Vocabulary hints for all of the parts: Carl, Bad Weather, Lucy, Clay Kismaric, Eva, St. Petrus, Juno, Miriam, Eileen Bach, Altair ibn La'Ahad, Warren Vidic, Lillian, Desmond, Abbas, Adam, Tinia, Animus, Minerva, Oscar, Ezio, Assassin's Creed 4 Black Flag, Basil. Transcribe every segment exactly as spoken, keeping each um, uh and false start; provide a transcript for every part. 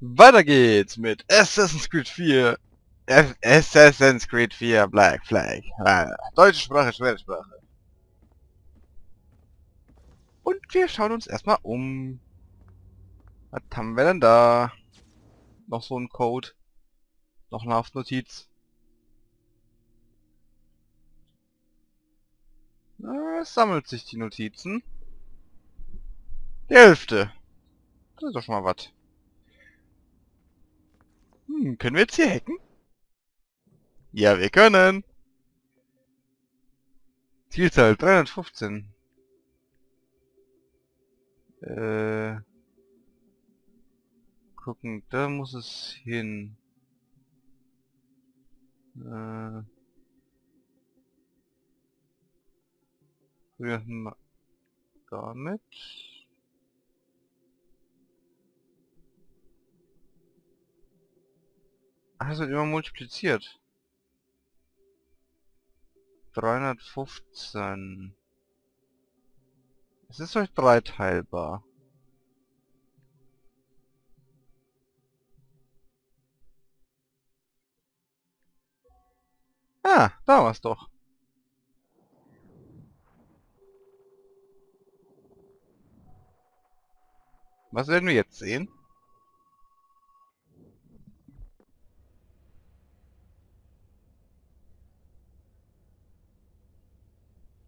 Weiter geht's mit Assassin's Creed vier. F Assassin's Creed vier Black Flag. Ah, deutsche Sprache, schwere Sprache. Und wir schauen uns erstmal um. Was haben wir denn da? Noch so ein Code. Noch eine Haftnotiz. Na, es sammelt sich die Notizen. Die Hälfte. Das ist doch schon mal was. Hm, können wir jetzt hier hacken? Ja, wir können! Zielzahl dreihundertfünfzehn. Äh... Gucken, da muss es hin. Äh... Wir machen damit... Ach, das wird immer multipliziert. dreihundertfünfzehn. Es ist durch drei teilbar. Ah, da war's doch. Was werden wir jetzt sehen?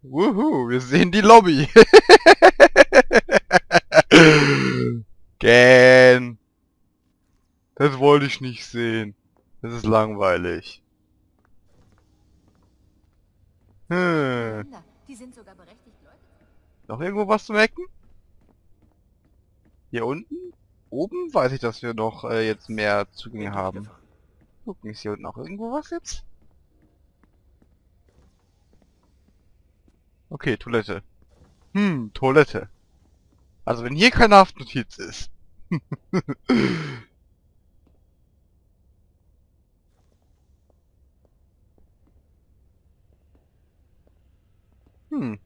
Wuhu, wir sehen die Lobby. Gähn. Das wollte ich nicht sehen. Das ist langweilig. Hm. Die sind sogar berechtigt, Leute. Noch irgendwo was zu merken? Hier unten? Oben weiß ich, dass wir noch äh, jetzt mehr Zugänge haben. Gucken, ist hier unten auch irgendwo was jetzt? Okay, Toilette. Hm, Toilette. Also wenn hier keine Haftnotiz ist. Hm.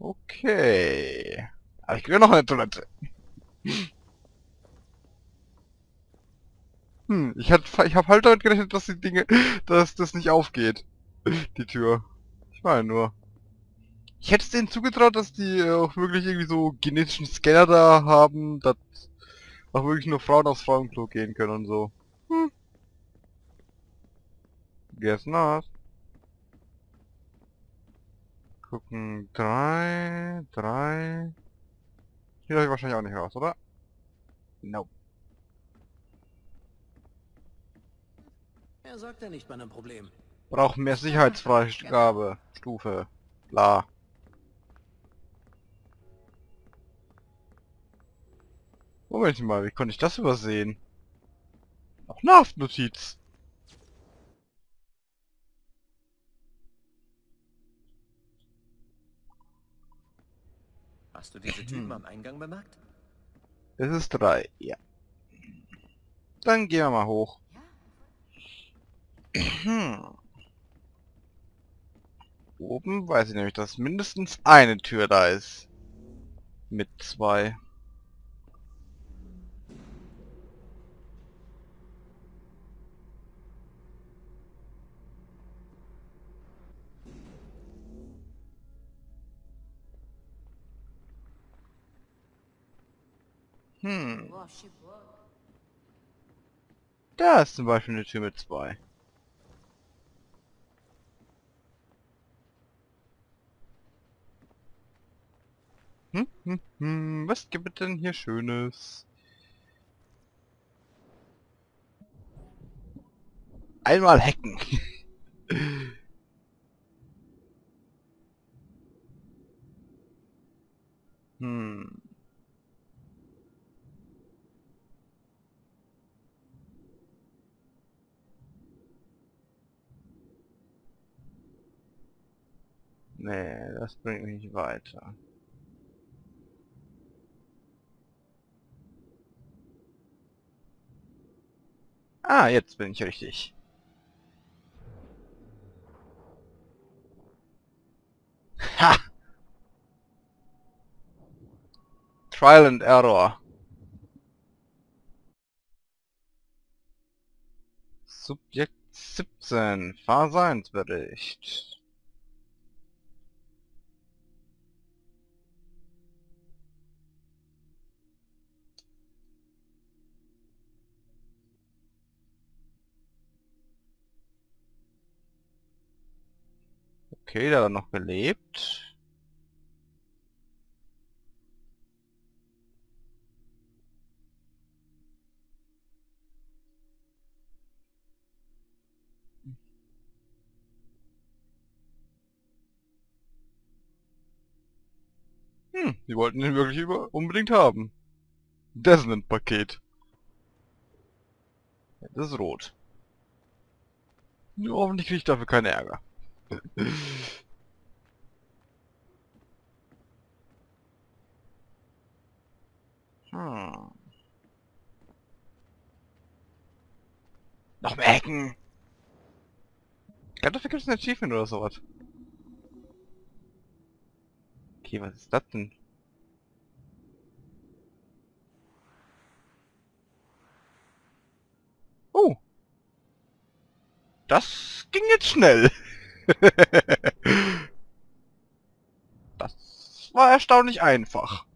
Okay. Aber ich kriege noch eine Toilette. Hm, ich hatte, ich habe halt damit gerechnet, dass die Dinge, dass das nicht aufgeht. Die Tür. Ich meine nur. Ich hätte es denen zugetraut, dass die auch wirklich irgendwie so genetischen Scanner da haben, dass auch wirklich nur Frauen aufs Frauenklo gehen können und so. Hm. Guess not. Gucken, drei, drei. Hier darf ich wahrscheinlich auch nicht raus, oder? Nope. Er sorgt ja nicht bei einem Problem. Braucht mehr Sicherheitsfreigabe. Stufe. Bla. Moment mal, wie konnte ich das übersehen? Noch eine Haftnotiz. Hast du diese Typen am Eingang bemerkt? Es ist drei, ja. Dann gehen wir mal hoch. Ja. Oben weiß ich nämlich, dass mindestens eine Tür da ist. Mit zwei. Hm. Da ist zum Beispiel eine Tür mit zwei. Hm, hm, hm. Was gibt es denn hier Schönes? Einmal hacken. Hm. Nee, das bringt mich nicht weiter. Ah, jetzt bin ich richtig. Ha! Trial and Error. Subjekt siebzehn, Phase eins Bericht. Okay, da hat er noch gelebt. Hm, die wollten ihn wirklich über unbedingt haben. Desmond-Paket. Ja, das ist rot. Nur hoffentlich kriege ich dafür keinen Ärger. Hm. Noch mehr Ecken! Ich glaube, dafür gibt es ein Achievement oder sowas. Okay, was ist das denn? Oh! Das ging jetzt schnell! Das war erstaunlich einfach.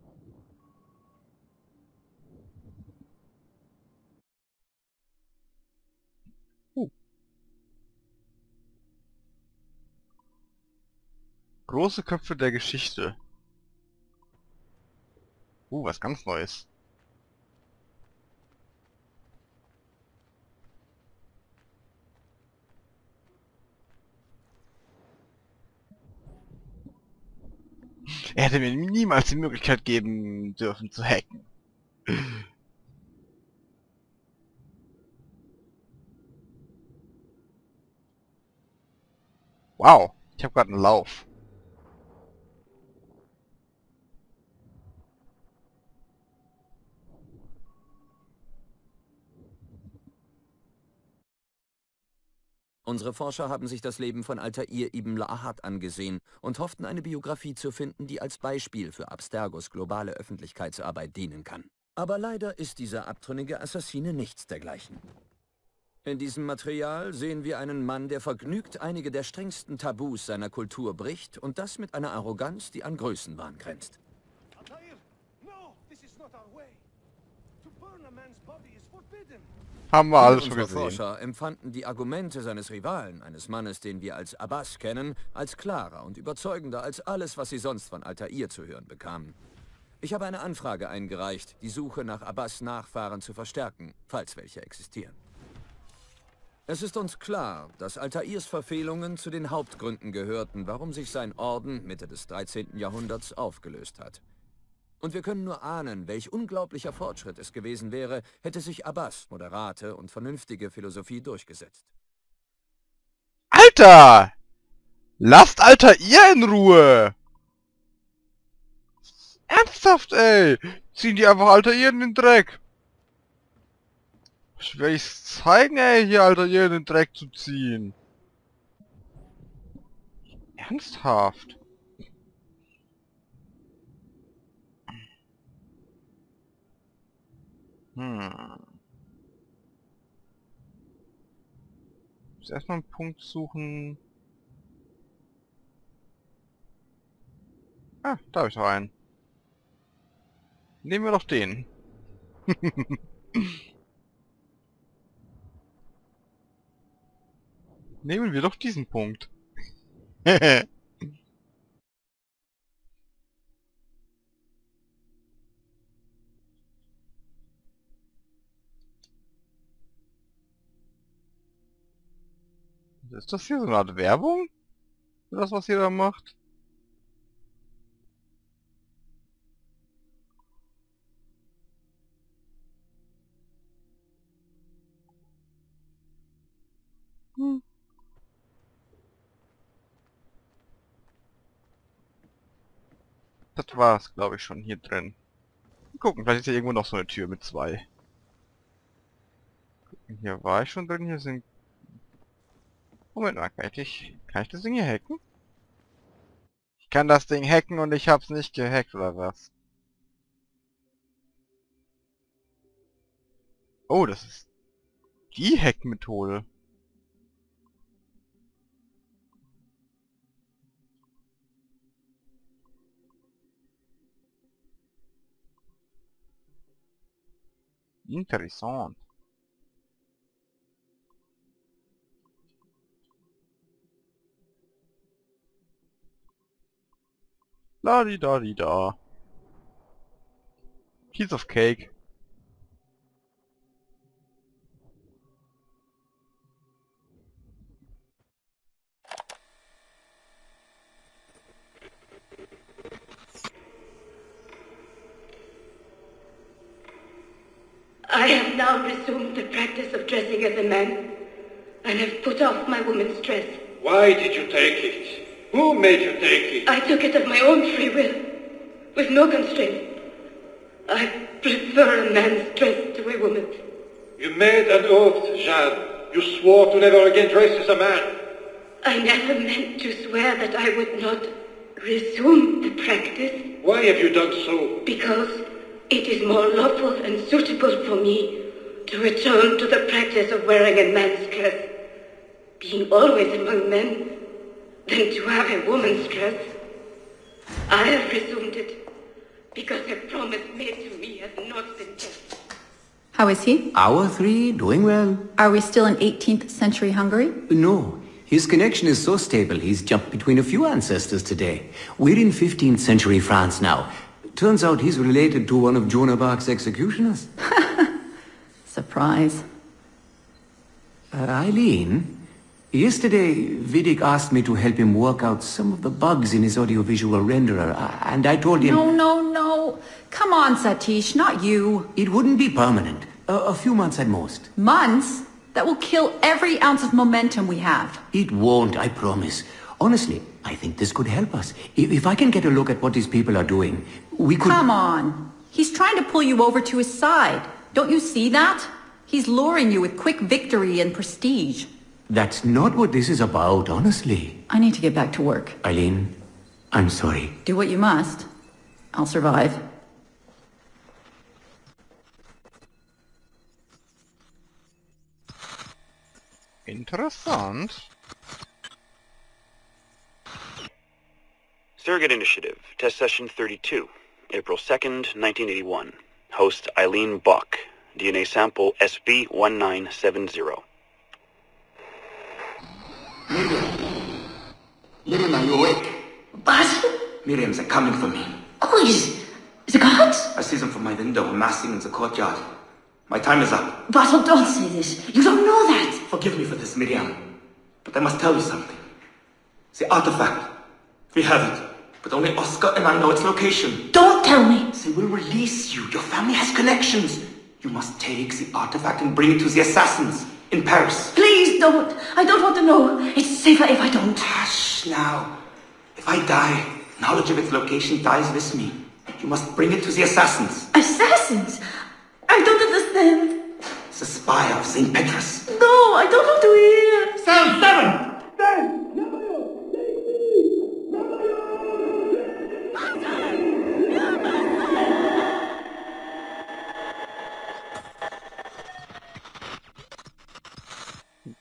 Uh. Große Köpfe der Geschichte. Uh, was ganz Neues. Er hätte mir niemals die Möglichkeit geben dürfen zu hacken. Wow, ich habe gerade einen Lauf. Unsere Forscher haben sich das Leben von Altair ibn La'Ahad angesehen und hofften, eine Biografie zu finden, die als Beispiel für Abstergos globale Öffentlichkeitsarbeit dienen kann. Aber leider ist dieser abtrünnige Assassine nichts dergleichen. In diesem Material sehen wir einen Mann, der vergnügt einige der strengsten Tabus seiner Kultur bricht und das mit einer Arroganz, die an Größenwahn grenzt. Haben wir alles schon gesehen. Unsere Forscher empfanden die Argumente seines Rivalen, eines Mannes, den wir als Abbas kennen, als klarer und überzeugender als alles, was sie sonst von Altair zu hören bekamen. Ich habe eine Anfrage eingereicht, die Suche nach Abbas' Nachfahren zu verstärken, falls welche existieren. Es ist uns klar, dass Altairs Verfehlungen zu den Hauptgründen gehörten, warum sich sein Orden Mitte des dreizehnten Jahrhunderts aufgelöst hat. Und wir können nur ahnen, welch unglaublicher Fortschritt es gewesen wäre, hätte sich Abbas moderate und vernünftige Philosophie durchgesetzt. Alter! Lasst Altair in Ruhe! Ernsthaft, ey! Ziehen die einfach Altair in den Dreck! Ich will es zeigen, ey, hier Altair in den Dreck zu ziehen. Ernsthaft? Hm. Ich muss erstmal einen Punkt suchen. Ah, da habe ich noch einen. Nehmen wir doch den. Nehmen wir doch diesen Punkt. Ist das hier so eine Art Werbung? Für das, was ihr da macht? Hm. Das war's, glaube ich, schon hier drin. Mal gucken, vielleicht ist ja irgendwo noch so eine Tür mit zwei. Hier war ich schon drin, hier sind... Moment mal, kann ich, kann ich das Ding hier hacken? Ich kann das Ding hacken und ich hab's nicht gehackt, oder was? Oh, das ist die Hack-Methode. Interessant. La-di-da-di-da. Piece of cake. I have now resumed the practice of dressing as a man, and have put off my woman's dress. Why did you take it? Who made you take it? I took it of my own free will, with no constraint. I prefer a man's dress to a woman's. You made an oath, Jeanne. You swore to never again dress as a man. I never meant to swear that I would not resume the practice. Why have you done so? Because it is more lawful and suitable for me to return to the practice of wearing a man's dress, being always among men, than to have a woman's dress. I have resumed it, because the promise made to me has not been kept. How is he? Our three, doing well. Are we still in eighteenth century Hungary? No. His connection is so stable, he's jumped between a few ancestors today. We're in fifteenth century France now. Turns out he's related to one of Joan of Arc's executioners. Surprise. Uh, Eileen, yesterday Vidic asked me to help him work out some of the bugs in his audiovisual renderer, and I told him... No, no, no. Come on, Satish, not you. It wouldn't be permanent. A, a few months at most. Months? That will kill every ounce of momentum we have. It won't, I promise. Honestly, I think this could help us. If, if I can get a look at what these people are doing, we could... Come on. He's trying to pull you over to his side. Don't you see that? He's luring you with quick victory and prestige. That's not what this is about, honestly. I need to get back to work. Eileen, I'm sorry. Do what you must. I'll survive. Interessant. Surrogate Initiative, Test Session thirty-two, April second, nineteen eighty-one. Host Eileen Bach, D N A Sample S B one nine seven zero. Miriam. Miriam, are you awake? Basil? Miriam, they're coming for me. Oh, is... the guards? I see them from my window, massing in the courtyard. My time is up. Basil, don't say this. You don't know that. Forgive me for this, Miriam. But I must tell you something. The artifact. We have it, but only Oscar and I know its location. Don't tell me! They will release you. Your family has connections. You must take the artifact and bring it to the assassins in Paris. Please don't. I don't want to know. It's safer if I don't. Hush now. If I die, knowledge of its location dies with me. You must bring it to the assassins. Assassins? I don't understand. It's the spy of Saint Petrus. No, I don't want to hear. Sound seven! Then!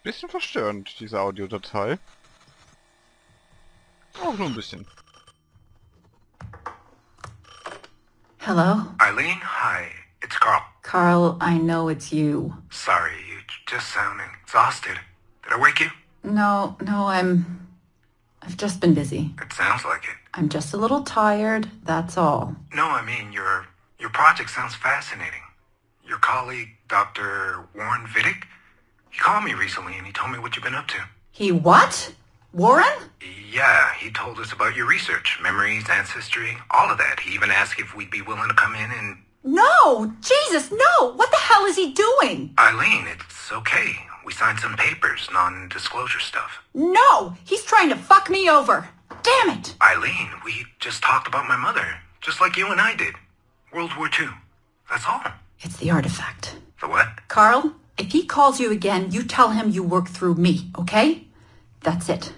Bisschen verstörend, diese Audiodatei. Auch nur ein bisschen. Hello? Eileen, hi. It's Carl. Carl, I know it's you. Sorry, you just sound exhausted. Did I wake you? No, no, I'm... I've just been busy. It sounds like it. I'm just a little tired, that's all. No, I mean, your, your project sounds fascinating. Your colleague, Doctor Warren Vidic? He called me recently and he told me what you've been up to. He what? Warren? Yeah, he told us about your research, memories, ancestry, all of that. He even asked if we'd be willing to come in and... No! Jesus, no! What the hell is he doing? Eileen, it's okay. We signed some papers, non-disclosure stuff. No! He's trying to fuck me over. Damn it! Eileen, we just talked about my mother, just like you and I did. World War Two. That's all. It's the artifact. The what? Carl? If he calls you again, you tell him you work through me, okay? That's it.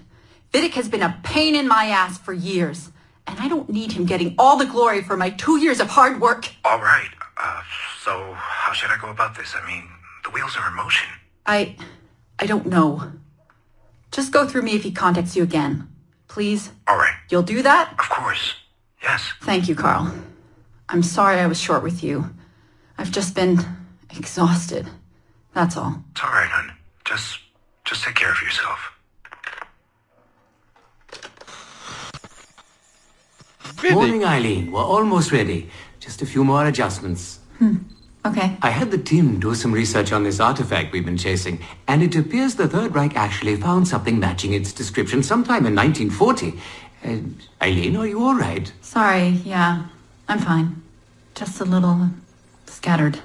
Vidic has been a pain in my ass for years, and I don't need him getting all the glory for my two years of hard work. All right, uh, so how should I go about this? I mean, the wheels are in motion. I... I don't know. Just go through me if he contacts you again, please. All right. You'll do that? Of course, yes. Thank you, Carl. I'm sorry I was short with you. I've just been... exhausted. That's all. It's all right, hon. Just, just take care of yourself. Vidic. Morning, Eileen. We're almost ready. Just a few more adjustments. Hmm. Okay. I had the team do some research on this artifact we've been chasing, and it appears the Third Reich actually found something matching its description sometime in nineteen forty. And Eileen, are you all right? Sorry, yeah. I'm fine. Just a little scattered.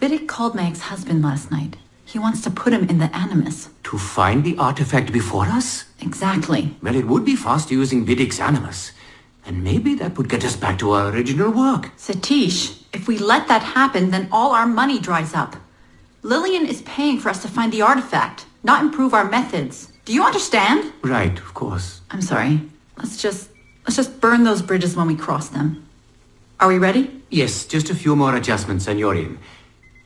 Vidic called my ex-husband last night. He wants to put him in the Animus. To find the artifact before us? Exactly. Well, it would be faster using Vidic's Animus. And maybe that would get us back to our original work. Satish, if we let that happen, then all our money dries up. Lillian is paying for us to find the artifact, not improve our methods. Do you understand? Right, of course. I'm sorry. Let's just... let's just burn those bridges when we cross them. Are we ready? Yes, just a few more adjustments, and you're in.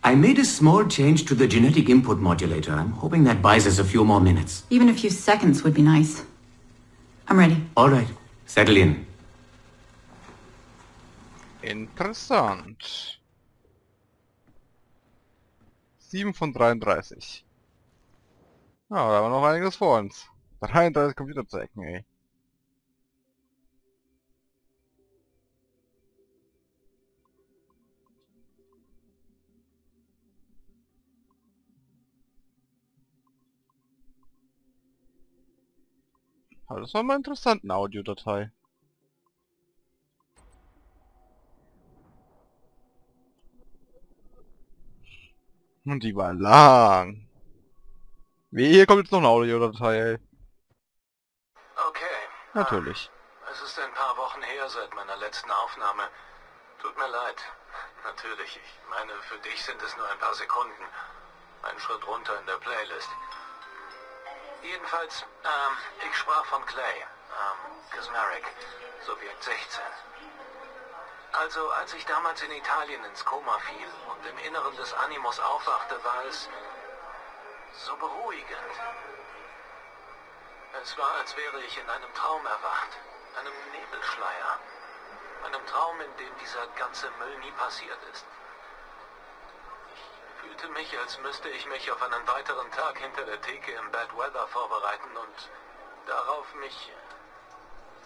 I made a small change to the genetic input modulator. I'm hoping that buys us a few more minutes. Even a few seconds would be nice. I'm ready. All right. Settle in. Interessant. sieben von dreiunddreißig. Ja, da haben wir noch einiges vor uns. dreiunddreißig Computerzeichen, ey. Aber das war mal interessant, eine Audiodatei. Und die war lang. Wie, hier kommt jetzt noch eine Audiodatei, ey. Okay. Natürlich. Ah, es ist ein paar Wochen her seit meiner letzten Aufnahme. Tut mir leid. Natürlich, ich meine, für dich sind es nur ein paar Sekunden. Ein Schritt runter in der Playlist. Jedenfalls, ähm, ich sprach von Clay, ähm, Kismaric, Subjekt sechzehn. Also, als ich damals in Italien ins Koma fiel und im Inneren des Animus aufwachte, war es so beruhigend. Es war, als wäre ich in einem Traum erwacht, einem Nebelschleier, einem Traum, in dem dieser ganze Müll nie passiert ist. Ich fühlte mich, als müsste ich mich auf einen weiteren Tag hinter der Theke im Bad Weather vorbereiten und darauf mich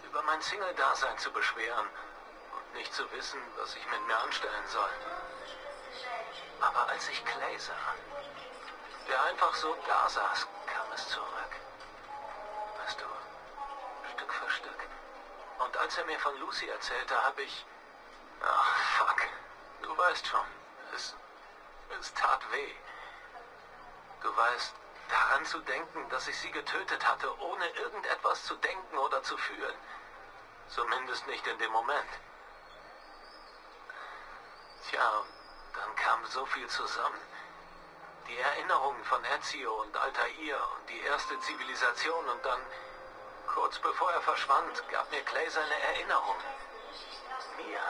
über mein Single-Dasein zu beschweren und nicht zu wissen, was ich mit mir anstellen soll. Aber als ich Clay sah, der einfach so da saß, kam es zurück. Weißt du, Stück für Stück. Und als er mir von Lucy erzählte, habe ich... Ach, fuck. Du weißt schon, es... Es tat weh. Du weißt, daran zu denken, dass ich sie getötet hatte, ohne irgendetwas zu denken oder zu fühlen. Zumindest nicht in dem Moment. Tja, dann kam so viel zusammen. Die Erinnerungen von Ezio und Altair und die erste Zivilisation und dann, kurz bevor er verschwand, gab mir Clay seine Erinnerung. Mir.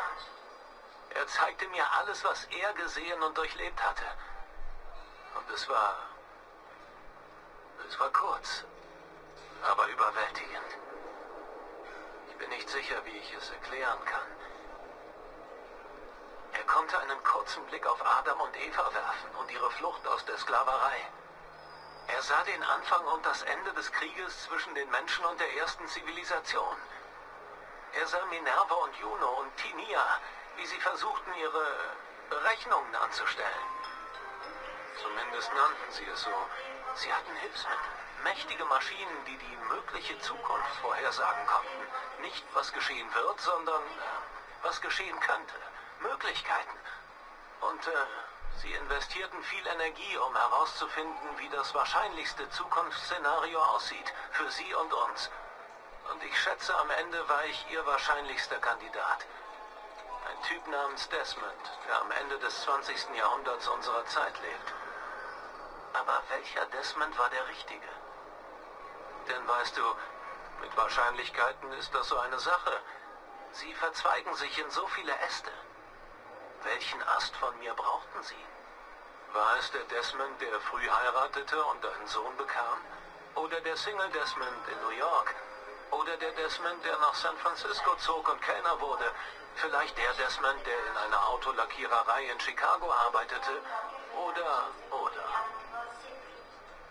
Er zeigte mir alles, was er gesehen und durchlebt hatte. Und es war... es war kurz, aber überwältigend. Ich bin nicht sicher, wie ich es erklären kann. Er konnte einen kurzen Blick auf Adam und Eva werfen und ihre Flucht aus der Sklaverei. Er sah den Anfang und das Ende des Krieges zwischen den Menschen und der ersten Zivilisation. Er sah Minerva und Juno und Tinia, wie sie versuchten, ihre Berechnungen anzustellen. Zumindest nannten sie es so. Sie hatten Hilfsmittel, mächtige Maschinen, die die mögliche Zukunft vorhersagen konnten. Nicht, was geschehen wird, sondern äh, was geschehen könnte. Möglichkeiten. Und äh, sie investierten viel Energie, um herauszufinden, wie das wahrscheinlichste Zukunftsszenario aussieht. Für sie und uns. Und ich schätze, am Ende war ich ihr wahrscheinlichster Kandidat. Ein Typ namens Desmond, der am Ende des zwanzigsten Jahrhunderts unserer Zeit lebt. Aber welcher Desmond war der Richtige? Denn weißt du, mit Wahrscheinlichkeiten ist das so eine Sache. Sie verzweigen sich in so viele Äste. Welchen Ast von mir brauchten sie? War es der Desmond, der früh heiratete und einen Sohn bekam? Oder der Single Desmond in New York, Oder der Desmond, der nach San Francisco zog und Kellner wurde. Vielleicht der Desmond, der in einer Autolackiererei in Chicago arbeitete. Oder, oder.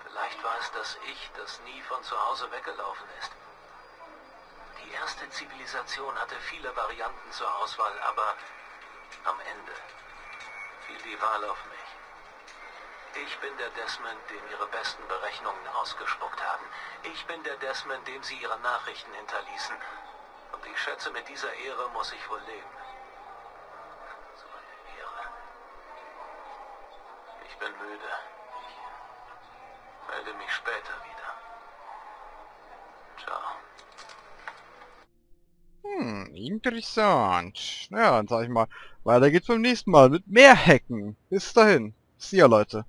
Vielleicht war es das Ich, das nie von zu Hause weggelaufen ist. Die erste Zivilisation hatte viele Varianten zur Auswahl, aber am Ende fiel die Wahl auf mich. Ich bin der Desmond, dem ihre besten Berechnungen ausgespuckt haben. Ich bin der Desmond, dem sie ihre Nachrichten hinterließen. Und ich schätze, mit dieser Ehre muss ich wohl leben. So eine Ehre. Ich bin müde. Ich melde mich später wieder. Ciao. Hm, interessant. Ja, dann sag ich mal, weiter geht's beim nächsten Mal mit mehr Hacken. Bis dahin. See ya, Leute.